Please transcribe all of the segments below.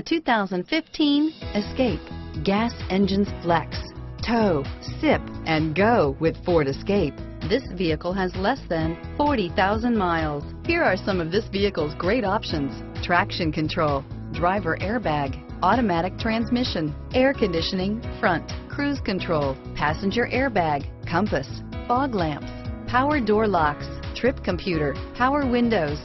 The 2015 Escape. Gas engines flex, tow, sip, and go with Ford Escape. This vehicle has less than 40,000 miles. Here are some of this vehicle's great options: traction control, driver airbag, automatic transmission, air conditioning, front, cruise control, passenger airbag, compass, fog lamps, power door locks, trip computer, power windows,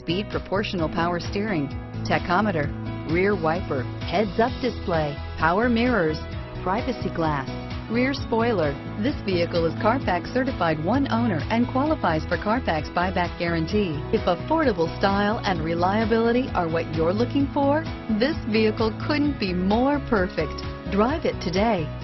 speed proportional power steering, tachometer, rear wiper, heads-up display, power mirrors, privacy glass, rear spoiler. This vehicle is Carfax certified one owner and qualifies for Carfax buyback guarantee. If affordable style and reliability are what you're looking for, this vehicle couldn't be more perfect. Drive it today.